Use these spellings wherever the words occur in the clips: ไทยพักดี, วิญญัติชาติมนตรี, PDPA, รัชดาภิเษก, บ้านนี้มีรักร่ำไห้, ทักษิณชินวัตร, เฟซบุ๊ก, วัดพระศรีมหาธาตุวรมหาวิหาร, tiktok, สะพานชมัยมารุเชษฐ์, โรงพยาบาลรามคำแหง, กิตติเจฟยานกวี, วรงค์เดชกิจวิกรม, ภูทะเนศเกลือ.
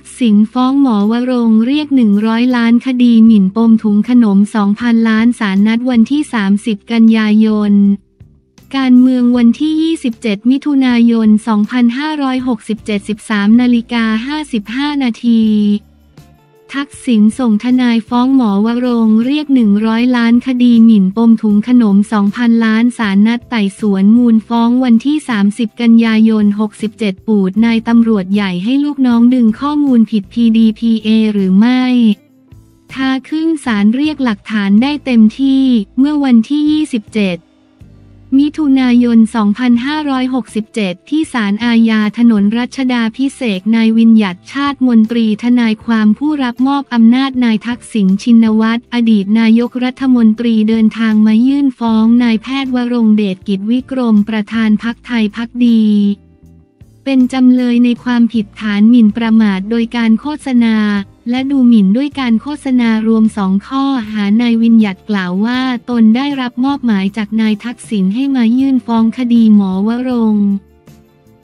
ทักษิณฟ้องหมอวรงค์เรียก100ล้านคดีหมิ่นปมถุงขนม 2,000 ล้านศาลนัดวันที่30กันยายนการเมืองวันที่27มิถุนายน2567 13:55 น.ทักษิณส่งทนายฟ้องหมอวรงค์เรียก100ล้านคดีหมิ่นปมถุงขนม 2,000 ล้านศาลนัดไต่สวนมูลฟ้องวันที่30กันยายน67ปูดนายตำรวจใหญ่ให้ลูกน้องดึงข้อมูลผิด PDPA หรือไม่ท้าขึ้นศาลเรียกหลักฐานได้เต็มที่เมื่อวันที่27 มิถุนายน 2567 ที่ศาลอาญาถนนรัชดาภิเษกนายวิญญัติชาติมนตรีทนายความผู้รับมอบอำนาจนายทักษิณชินวัตรอดีตนายกรัฐมนตรีเดินทางมายื่นฟ้องนายแพทย์วรงค์เดชกิจวิกรมประธานพรรคไทยพักดีเป็นจำเลยในความผิดฐานหมิ่นประมาทโดยการโฆษณาและดูหมิ่นด้วยการโฆษณารวม2ข้อหานายวิญญัติกล่าวว่าตนได้รับมอบหมายจากนายทักษิณให้มายื่นฟ้องคดีหมอวรงค์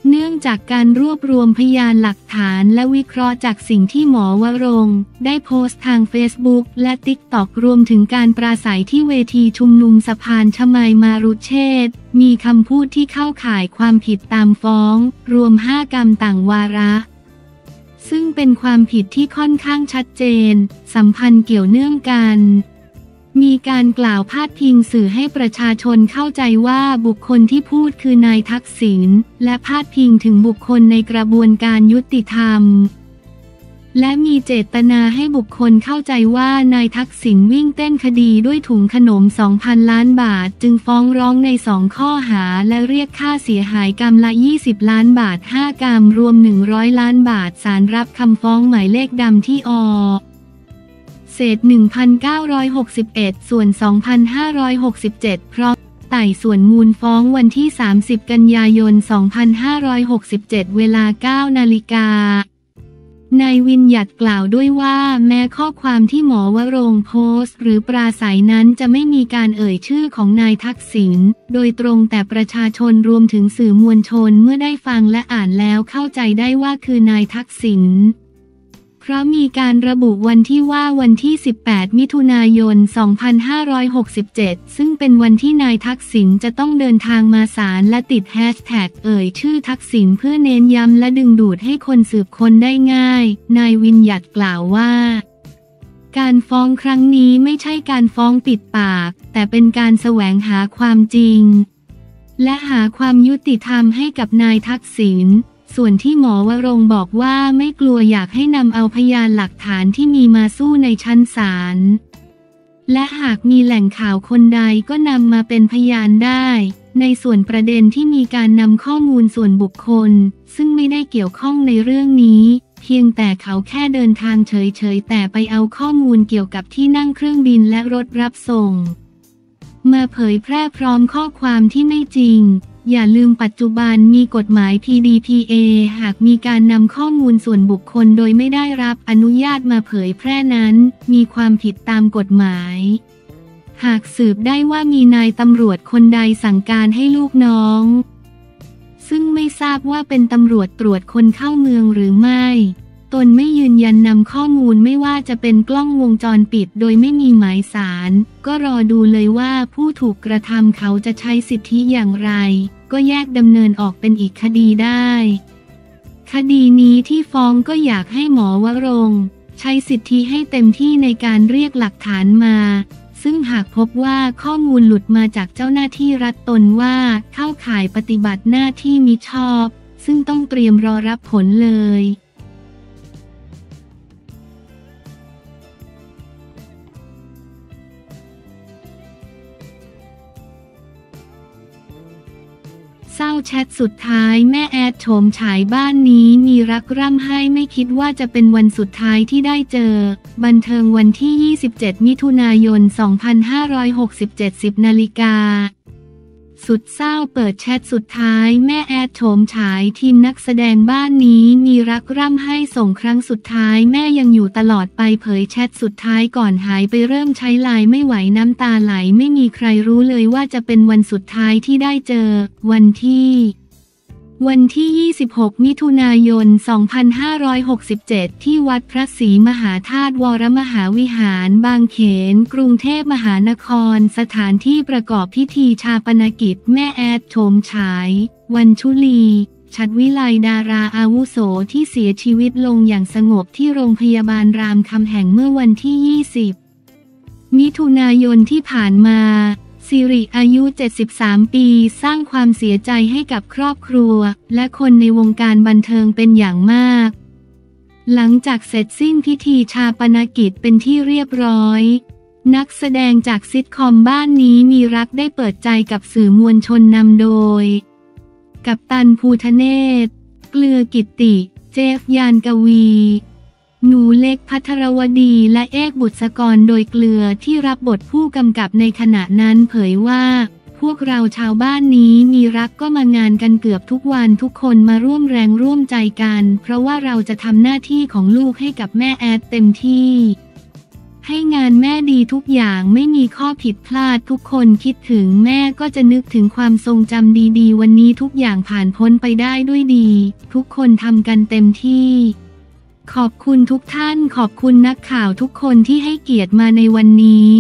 เนื่องจากการรวบรวมพยานหลักฐานและวิเคราะห์จากสิ่งที่หมอวรงค์ได้โพสต์ทาง Facebook และ TikTok รวมถึงการปราศัยที่เวทีชุมนุมสะพานชมัยมารุเชษฐ์มีคำพูดที่เข้าข่ายความผิดตามฟ้องรวม5กรรมต่างวาระซึ่งเป็นความผิดที่ค่อนข้างชัดเจนสัมพันธ์เกี่ยวเนื่องกันมีการกล่าวพาดพิงสื่อให้ประชาชนเข้าใจว่าบุคคลที่พูดคือนายทักษิณและพาดพิงถึงบุคคลในกระบวนการยุติธรรมและมีเจตนาให้บุคคลเข้าใจว่านายทักษิณวิ่งเต้นคดีด้วยถุงขนม 2,000 ล้านบาทจึงฟ้องร้องใน2ข้อหาและเรียกค่าเสียหายกรรมละ20ล้านบาท5กรรมรวม100ล้านบาทศาลรับคำฟ้องหมายเลขดำที่1961 ส่วน 2567 พร้อมไต่สวนมูลฟ้องวันที่30กันยายน2567 เวลา 9 นาฬิกาน ายวิญญัติกล่าวด้วยว่าแม้ข้อความที่หมอวรงค์โพสต์หรือปราศัยนั้นจะไม่มีการเอ่ยชื่อของนายทักษิณโดยตรงแต่ประชาชนรวมถึงสื่อมวลชนเมื่อได้ฟังและอ่านแล้วเข้าใจได้ว่าคือนายทักษิณเพราะมีการระบุวันที่ว่าวันที่18มิถุนายน2567ซึ่งเป็นวันที่นายทักษิณจะต้องเดินทางมาศาลและติดแฮชแท็กเอ่ยชื่อทักษิณเพื่อเน้นย้ำและดึงดูดให้คนสืบค้นได้ง่ายนายวิญญัติกล่าวว่าการฟ้องครั้งนี้ไม่ใช่การฟ้องปิดปากแต่เป็นการแสวงหาความจริงและหาความยุติธรรมให้กับนายทักษิณส่วนที่หมอวรงค์บอกว่าไม่กลัวอยากให้นำเอาพยานหลักฐานที่มีมาสู้ในชั้นศาลและหากมีแหล่งข่าวคนใดก็นำมาเป็นพยานได้ในส่วนประเด็นที่มีการนำข้อมูลส่วนบุคคลซึ่งไม่ได้เกี่ยวข้องในเรื่องนี้เพียงแต่เขาแค่เดินทางเฉยๆแต่ไปเอาข้อมูลเกี่ยวกับที่นั่งเครื่องบินและรถรับส่งมาเผยแพร่พร้อมข้อความที่ไม่จริงอย่าลืมปัจจุบันมีกฎหมาย PDPA หากมีการนำข้อมูลส่วนบุคคลโดยไม่ได้รับอนุญาตมาเผยแพร่นั้นมีความผิดตามกฎหมายหากสืบได้ว่ามีนายตำรวจคนใดสั่งการให้ลูกน้องซึ่งไม่ทราบว่าเป็นตำรวจตรวจคนเข้าเมืองหรือไม่ตนไม่ยืนยันนำข้อมูลไม่ว่าจะเป็นกล้องวงจรปิดโดยไม่มีหมายศาลก็รอดูเลยว่าผู้ถูกกระทำเขาจะใช้สิทธิอย่างไรก็แยกดำเนินออกเป็นอีกคดีได้คดีนี้ที่ฟ้องก็อยากให้หมอวรงค์ใช้สิทธิให้เต็มที่ในการเรียกหลักฐานมาซึ่งหากพบว่าข้อมูลหลุดมาจากเจ้าหน้าที่รัฐตนว่าเข้าข่ายปฏิบัติหน้าที่มิชอบซึ่งต้องเตรียมรอรับผลเลยเศร้าแชทสุดท้ายแม่แอดโฉมฉายบ้านนี้มีรักร่ำไห้ไม่คิดว่าจะเป็นวันสุดท้ายที่ได้เจอบันเทิงวันที่27มิถุนายน2567 10 นาฬิกาสุดเศร้าเปิดแชทสุดท้ายแม่แอดโฉมฉายทีมนักแสดงบ้านนี้มีรักร่ำไห้ส่งครั้งสุดท้ายแม่ยังอยู่ตลอดไปเผยแชทสุดท้ายก่อนหายไปเริ่มใช้ไลน์ไม่ไหวน้ำตาไหลไม่มีใครรู้เลยว่าจะเป็นวันสุดท้ายที่ได้เจอวันที่ วันที่26มิถุนายน2567ที่วัดพระศรีมหาธาตุวรมหาวิหารบางเขนกรุงเทพมหานครสถานที่ประกอบพิธีชาปนกิจแม่แอดโฉมฉายวันชุลีชัดวิไลดาราอาวุโสที่เสียชีวิตลงอย่างสงบที่โรงพยาบาลรามคำแหงเมื่อวันที่20มิถุนายนที่ผ่านมาสิริอายุ73ปีสร้างความเสียใจให้กับครอบครัวและคนในวงการบันเทิงเป็นอย่างมากหลังจากเสร็จสิ้นพิธีชาปนกิจเป็นที่เรียบร้อยนักแสดงจากซิทคอมบ้านนี้มีรักได้เปิดใจกับสื่อมวลชนนำโดยกัปตันภูทะเนศเกลือกิตติเจฟยานกวีหนูเล็กภัทรวดีและเอกบุษกรโดยเกลือที่รับบทผู้กำกับในขณะนั้นเผยว่าพวกเราชาวบ้านนี้มีรักก็มางานกันเกือบทุกวันทุกคนมาร่วมแรงร่วมใจกันเพราะว่าเราจะทำหน้าที่ของลูกให้กับแม่แอดเต็มที่ให้งานแม่ดีทุกอย่างไม่มีข้อผิดพลาดทุกคนคิดถึงแม่ก็จะนึกถึงความทรงจำดีๆวันนี้ทุกอย่างผ่านพ้นไปได้ด้วยดีทุกคนทำกันเต็มที่ขอบคุณทุกท่านขอบคุณนักข่าวทุกคนที่ให้เกียรติมาในวันนี้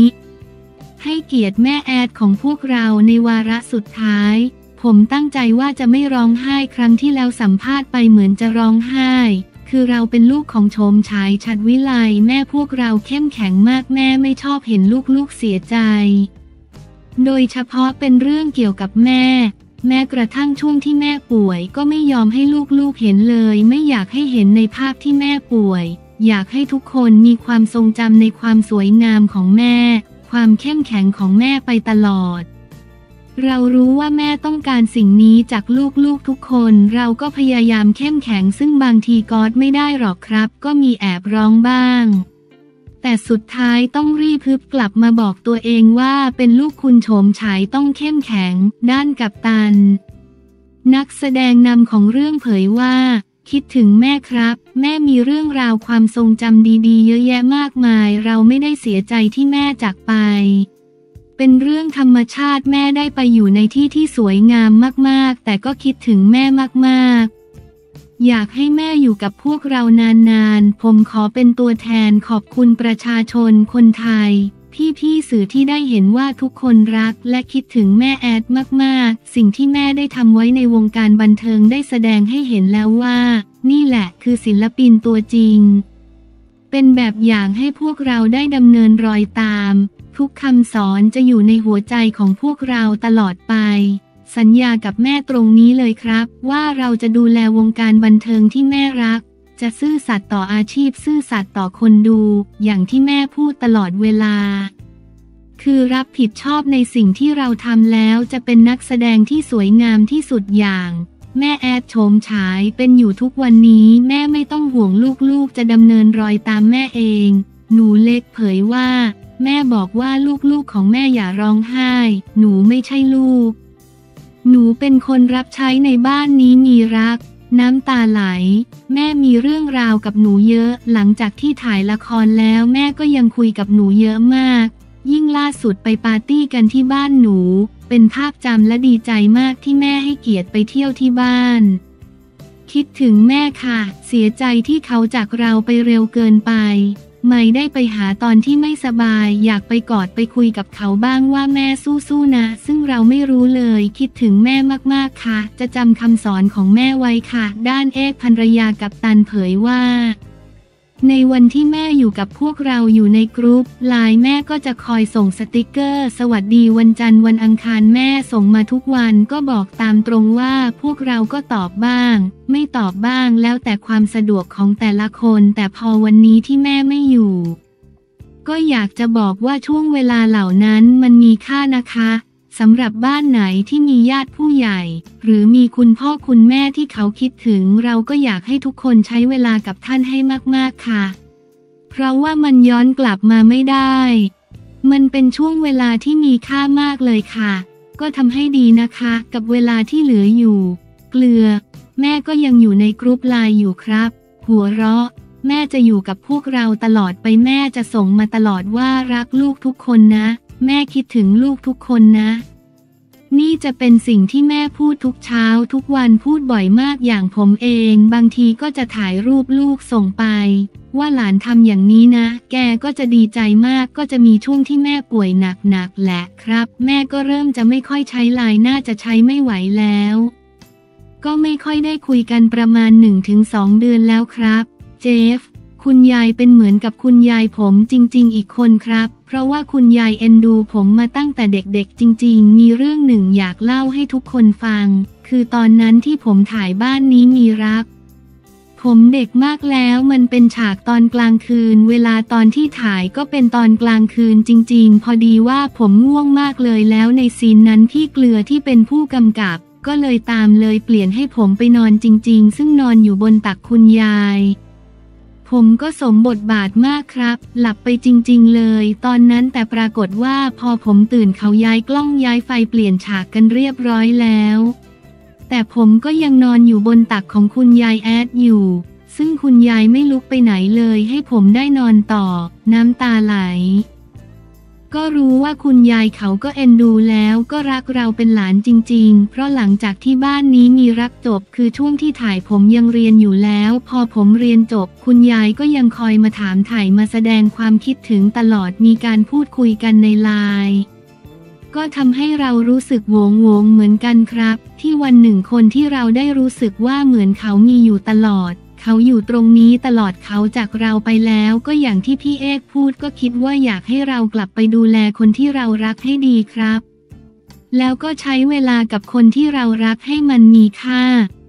ให้เกียรติแม่แอดของพวกเราในวาระสุดท้ายผมตั้งใจว่าจะไม่ร้องไห้ครั้งที่แล้วสัมภาษณ์ไปเหมือนจะร้องไห้คือเราเป็นลูกของโฉมฉายชัดวิไลแม่พวกเราเข้มแข็งมากแม่ไม่ชอบเห็นลูกๆเสียใจโดยเฉพาะเป็นเรื่องเกี่ยวกับแม่แม้กระทั่งช่วงที่แม่ป่วยก็ไม่ยอมให้ลูกๆเห็นเลยไม่อยากให้เห็นในภาพที่แม่ป่วยอยากให้ทุกคนมีความทรงจำในความสวยงามของแม่ความเข้มแข็งของแม่ไปตลอดเรารู้ว่าแม่ต้องการสิ่งนี้จากลูกๆทุกคนเราก็พยายามเข้มแข็งซึ่งบางทีก็ไม่ได้หรอกครับก็มีแอบร้องบ้างแต่สุดท้ายต้องรีบพึบกลับมาบอกตัวเองว่าเป็นลูกคุณโฉมฉายต้องเข้มแข็งด้านกัปตันนักแสดงนำของเรื่องเผยว่าคิดถึงแม่ครับแม่มีเรื่องราวความทรงจำดีๆเยอะแยะมากมายเราไม่ได้เสียใจที่แม่จากไปเป็นเรื่องธรรมชาติแม่ได้ไปอยู่ในที่ที่สวยงามมากๆแต่ก็คิดถึงแม่มากๆอยากให้แม่อยู่กับพวกเรานานๆผมขอเป็นตัวแทนขอบคุณประชาชนคนไทยพี่ๆสื่อที่ได้เห็นว่าทุกคนรักและคิดถึงแม่แอดมากๆสิ่งที่แม่ได้ทำไว้ในวงการบันเทิงได้แสดงให้เห็นแล้วว่านี่แหละคือศิลปินตัวจริงเป็นแบบอย่างให้พวกเราได้ดำเนินรอยตามทุกคำสอนจะอยู่ในหัวใจของพวกเราตลอดไปสัญญากับแม่ตรงนี้เลยครับว่าเราจะดูแลวงการบันเทิงที่แม่รักจะซื่อสัตย์ต่ออาชีพซื่อสัตย์ต่อคนดูอย่างที่แม่พูดตลอดเวลาคือรับผิดชอบในสิ่งที่เราทำแล้วจะเป็นนักแสดงที่สวยงามที่สุดอย่างแม่แอดโฉมฉายเป็นอยู่ทุกวันนี้แม่ไม่ต้องห่วงลูกๆจะดำเนินรอยตามแม่เองหนูเล็กเผยว่าแม่บอกว่าลูกๆของแม่อย่าร้องไห้หนูไม่ใช่ลูกหนูเป็นคนรับใช้ในบ้านนี้มีรักน้ำตาไหลแม่มีเรื่องราวกับหนูเยอะหลังจากที่ถ่ายละครแล้วแม่ก็ยังคุยกับหนูเยอะมากยิ่งล่าสุดไปปาร์ตี้กันที่บ้านหนูเป็นภาพจำและดีใจมากที่แม่ให้เกียรติไปเที่ยวที่บ้านคิดถึงแม่ค่ะเสียใจที่เขาจากเราไปเร็วเกินไปไม่ได้ไปหาตอนที่ไม่สบายอยากไปกอดไปคุยกับเขาบ้างว่าแม่สู้ๆนะซึ่งเราไม่รู้เลยคิดถึงแม่มากๆค่ะจะจำคำสอนของแม่ไว้ค่ะด้านเอกภรรยากัปตันเผยว่าในวันที่แม่อยู่กับพวกเราอยู่ในกรุ๊ปไลน์แม่ก็จะคอยส่งสติกเกอร์สวัสดีวันจันทร์วันอังคารแม่ส่งมาทุกวันก็บอกตามตรงว่าพวกเราก็ตอบบ้างไม่ตอบบ้างแล้วแต่ความสะดวกของแต่ละคนแต่พอวันนี้ที่แม่ไม่อยู่ก็อยากจะบอกว่าช่วงเวลาเหล่านั้นมันมีค่านะคะสำหรับบ้านไหนที่มีญาติผู้ใหญ่หรือมีคุณพ่อคุณแม่ที่เขาคิดถึงเราก็อยากให้ทุกคนใช้เวลากับท่านให้มากๆค่ะเพราะว่ามันย้อนกลับมาไม่ได้มันเป็นช่วงเวลาที่มีค่ามากเลยค่ะก็ทำให้ดีนะคะกับเวลาที่เหลืออยู่เกลือแม่ก็ยังอยู่ในกรุ๊ปไลน์อยู่ครับหัวเราะแม่จะอยู่กับพวกเราตลอดไปแม่จะส่งมาตลอดว่ารักลูกทุกคนนะแม่คิดถึงลูกทุกคนนะ นี่จะเป็นสิ่งที่แม่พูดทุกเช้าทุกวันพูดบ่อยมากอย่างผมเองบางทีก็จะถ่ายรูปลูกส่งไปว่าหลานทำอย่างนี้นะแกก็จะดีใจมากก็จะมีช่วงที่แม่ป่วยหนักๆแหละครับแม่ก็เริ่มจะไม่ค่อยใช้ไลน์น่าจะใช้ไม่ไหวแล้วก็ไม่ค่อยได้คุยกันประมาณ 1-2 เดือนแล้วครับเจฟคุณยายเป็นเหมือนกับคุณยายผมจริงๆอีกคนครับเพราะว่าคุณยายเอ็นดูผมมาตั้งแต่เด็กๆจริงๆมีเรื่องหนึ่งอยากเล่าให้ทุกคนฟังคือตอนนั้นที่ผมถ่ายบ้านนี้มีรักผมเด็กมากแล้วมันเป็นฉากตอนกลางคืนเวลาตอนที่ถ่ายก็เป็นตอนกลางคืนจริงๆพอดีว่าผมง่วงมากเลยแล้วในซีนนั้นพี่เกลือที่เป็นผู้กำกับก็เลยตามเลยเปลี่ยนให้ผมไปนอนจริงๆซึ่งนอนอยู่บนตักคุณยายผมก็สมบทบาทมากครับหลับไปจริงๆเลยตอนนั้นแต่ปรากฏว่าพอผมตื่นเขาย้ายกล้องย้ายไฟเปลี่ยนฉากกันเรียบร้อยแล้วแต่ผมก็ยังนอนอยู่บนตักของคุณยายแอดอยู่ซึ่งคุณยายไม่ลุกไปไหนเลยให้ผมได้นอนต่อน้ำตาไหลก็รู้ว่าคุณยายเขาก็เอ็นดูแล้วก็รักเราเป็นหลานจริงๆเพราะหลังจากที่บ้านนี้มีรักจบคือช่วงที่ถ่ายผมยังเรียนอยู่แล้วพอผมเรียนจบคุณยายก็ยังคอยมาถามถ่ายมาแสดงความคิดถึงตลอดมีการพูดคุยกันในไลน์ก็ทำให้เรารู้สึกงงเหมือนกันครับที่วันหนึ่งคนที่เราได้รู้สึกว่าเหมือนเขามีอยู่ตลอดเขาอยู่ตรงนี้ตลอดเขาจากเราไปแล้วก็อย่างที่พี่เอกพูดก็คิดว่าอยากให้เรากลับไปดูแลคนที่เรารักให้ดีครับแล้วก็ใช้เวลากับคนที่เรารักให้มันมีค่า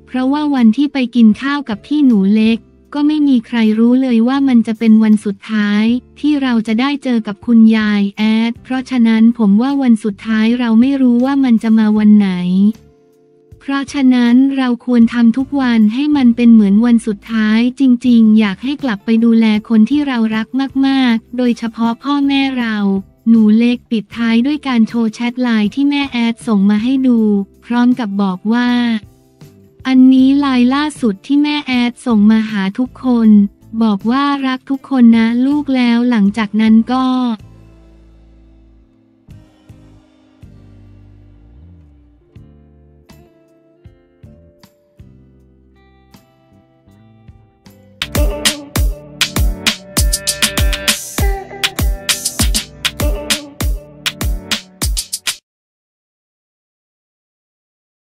เพราะว่าวันที่ไปกินข้าวกับพี่หนูเล็กก็ไม่มีใครรู้เลยว่ามันจะเป็นวันสุดท้ายที่เราจะได้เจอกับคุณยายแอดเพราะฉะนั้นผมว่าวันสุดท้ายเราไม่รู้ว่ามันจะมาวันไหนเพราะฉะนั้นเราควรทำทุกวันให้มันเป็นเหมือนวันสุดท้ายจริงๆอยากให้กลับไปดูแลคนที่เรารักมากๆโดยเฉพาะพ่อแม่เราหนูเล็กปิดท้ายด้วยการโชว์แชทไลน์ที่แม่แอดส่งมาให้ดูพร้อมกับบอกว่าอันนี้ไลน์ล่าสุดที่แม่แอดส่งมาหาทุกคนบอกว่ารักทุกคนนะลูกแล้วหลังจากนั้นก็